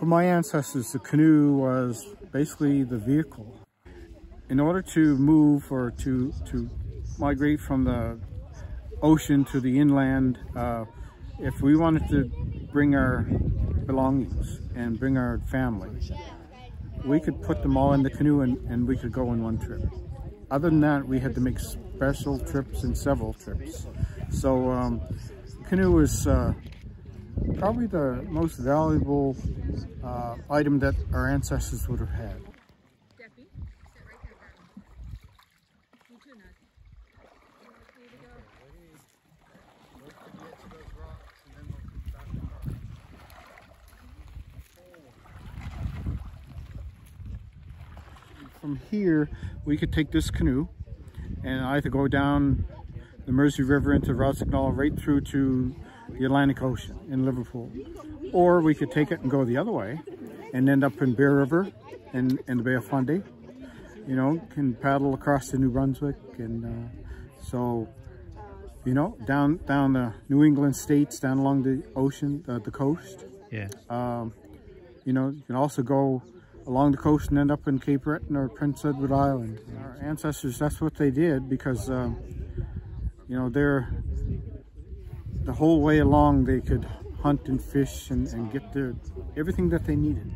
For my ancestors, the canoe was basically the vehicle. In order to move or to migrate from the ocean to the inland, if we wanted to bring our belongings and bring our family, we could put them all in the canoe and we could go in one trip. Other than that, we had to make special trips and several trips. So canoe is probably the most valuable item that our ancestors would have had. From here, we could take this canoe and either go down the Mersey River into Rossignol right through to the Atlantic Ocean in Liverpool. Or we could take it and go the other way and end up in Bear River and the Bay of Fundy. You know, can paddle across to New Brunswick and so, you know, down the New England states, down along the ocean, the coast. Yeah. You know, you can also go along the coast and end up in Cape Breton or Prince Edward Island. Our ancestors, that's what they did because, you know, the whole way along they could hunt and fish and get everything that they needed.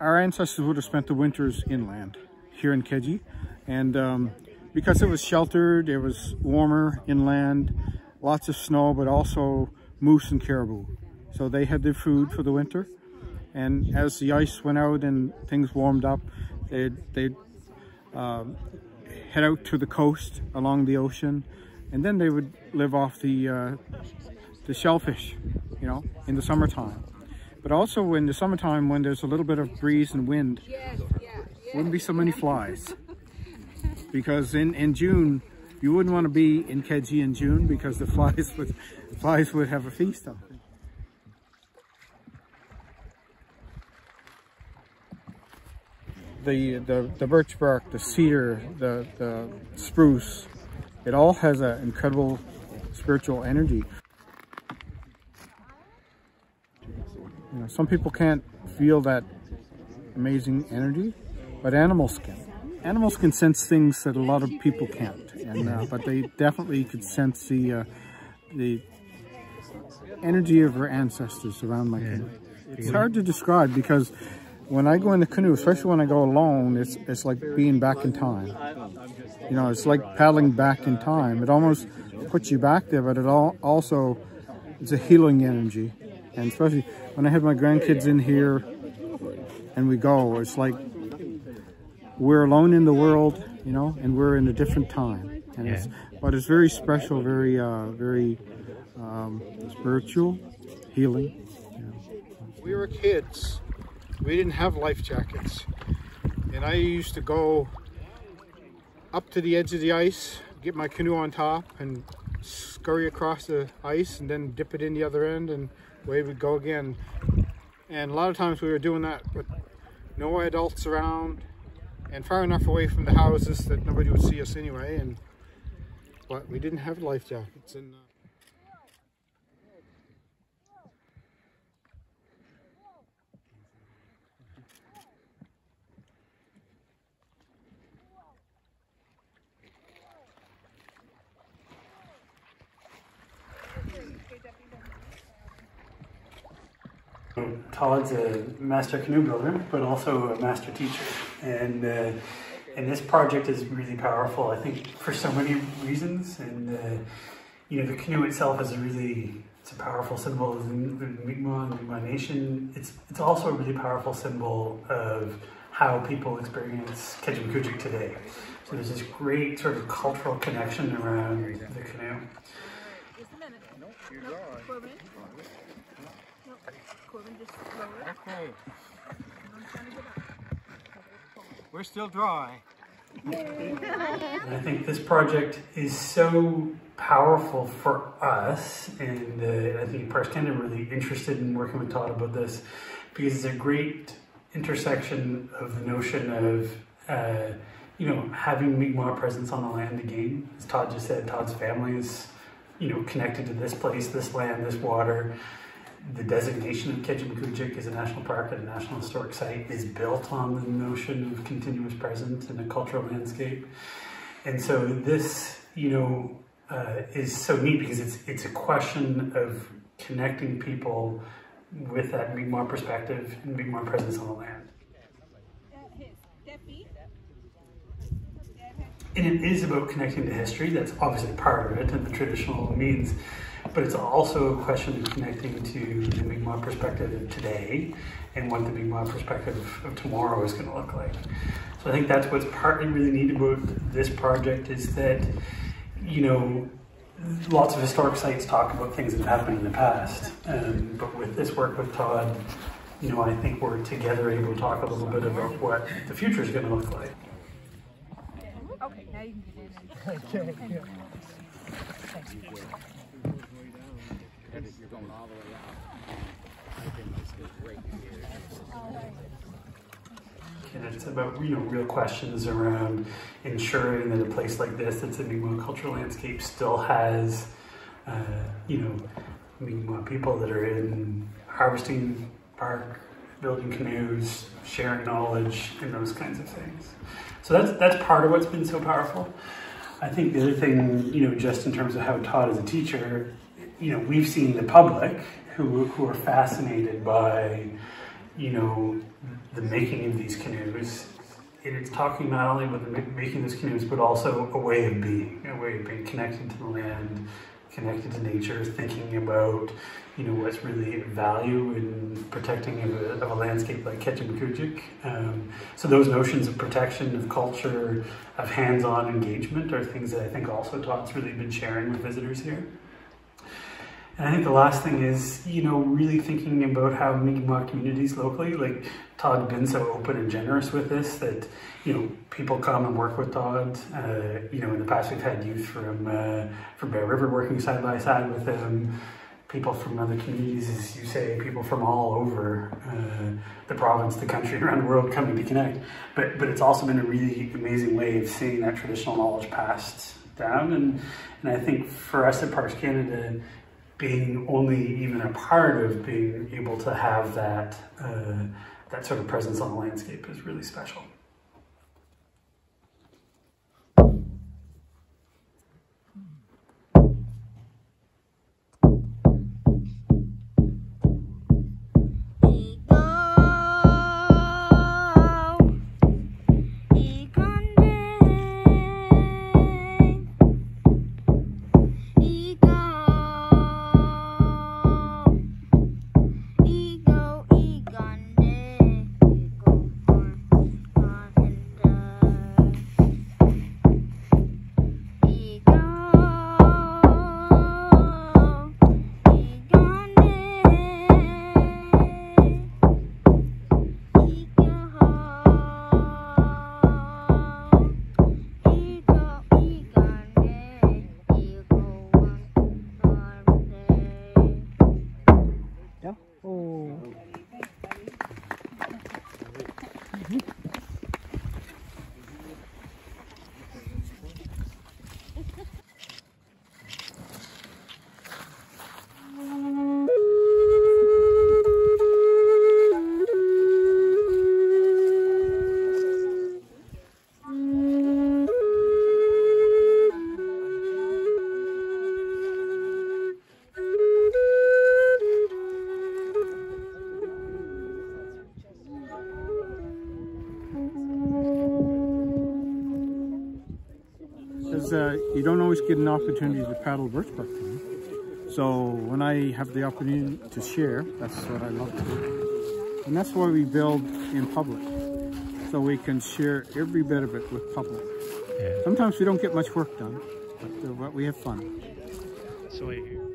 Our ancestors would have spent the winters inland here in Kejimkujik, and because it was sheltered, it was warmer inland, lots of snow, but also moose and caribou. So they had their food for the winter. And as the ice went out and things warmed up, they'd head out to the coast along the ocean, and then they would live off the shellfish, you know, in the summertime. But also in the summertime, when there's a little bit of breeze and wind, wouldn't be so many flies. Because in June, you wouldn't want to be in Kejimkujik in June because the flies would have a feast on. The birch bark, the cedar, the spruce, it all has an incredible spiritual energy. You know, some people can't feel that amazing energy, but animals can. Animals can sense things that a lot of people can't, and, but they definitely could sense the energy of our ancestors around my canoe. It's hard to describe because when I go in the canoe, especially when I go alone, it's like being back in time. You know, it's like paddling back in time. It almost puts you back there, but it also is a healing energy. And especially when I have my grandkids in here and we go, it's like we're alone in the world, you know, and we're in a different time. And but it's very special, very, very spiritual, healing. Yeah. We were kids. We didn't have life jackets, and I used to go up to the edge of the ice, get my canoe on top and scurry across the ice and then dip it in the other end and away we'd go again. And a lot of times we were doing that with no adults around and far enough away from the houses that nobody would see us anyway, but we didn't have life jackets. And Todd's a master canoe builder, but also a master teacher, and this project is really powerful, I think, for so many reasons. And you know, the canoe itself is it's a powerful symbol of the Mi'kmaq and Mi'kmaq Nation. It's also a really powerful symbol of how people experience Kejimkujik today. So there's this great sort of cultural connection around the canoe. Just a minute. Nope, you're gone. Okay. We're still dry. I think this project is so powerful for us, and I think Parks Canada really interested in working with Todd about this because it's a great intersection of the notion of you know, having Mi'kmaq presence on the land again. As Todd just said, Todd's family is, you know, connected to this place, this land, this water. the designation of Kejimkujik as a national park and a national historic site is built on the notion of continuous presence in a cultural landscape. And so this, you know, is so neat because it's a question of connecting people with that being more perspective and being more presence on the land. And it is about connecting to history. That's obviously part of it and the traditional means, but it's also a question of connecting to the Mi'kmaq perspective of today and what the Mi'kmaq perspective of tomorrow is going to look like. So I think that's what's partly really neat about this project is that, you know, lots of historic sites talk about things that have happened in the past, but with this work with Todd, you know, I think we're together able to talk a little bit about what the future is going to look like. Okay, now you can get in. Okay, yeah. And if you're going all the way out, I think this is great here. And it's about, you know, real questions around ensuring that a place like this that's a Mi'kmaq cultural landscape still has, you know, Mi'kmaq people that are in harvesting bark, building canoes, sharing knowledge, and those kinds of things. So that's part of what's been so powerful. I think the other thing, you know, just in terms of how Todd as a teacher, you know, we've seen the public who are fascinated by, you know, the making of these canoes. And it's talking not only about the making of these canoes, but also a way of being connected to the land, connected to nature, thinking about, you know, what's really value in protecting of a landscape like Kejimkujik. So those notions of protection, of culture, of hands-on engagement are things that I think also Todd's really been sharing with visitors here. And I think the last thing is, you know, really thinking about how Mi'kmaq communities locally, like Todd's been so open and generous with this that, you know, people come and work with Todd. You know, in the past we've had youth from Bear River working side by side with them, people from other communities, as you say, people from all over the province, the country, around the world coming to connect. But it's also been a really amazing way of seeing that traditional knowledge passed down. And I think for us at Parks Canada, being only even a part of being able to have that, that sort of presence on the landscape is really special. You don't always get an opportunity to paddle birchbark canoe. So when I have the opportunity to share, that's what I love to do. And that's why we build in public. So we can share every bit of it with public. Yeah. Sometimes we don't get much work done, but we have fun. So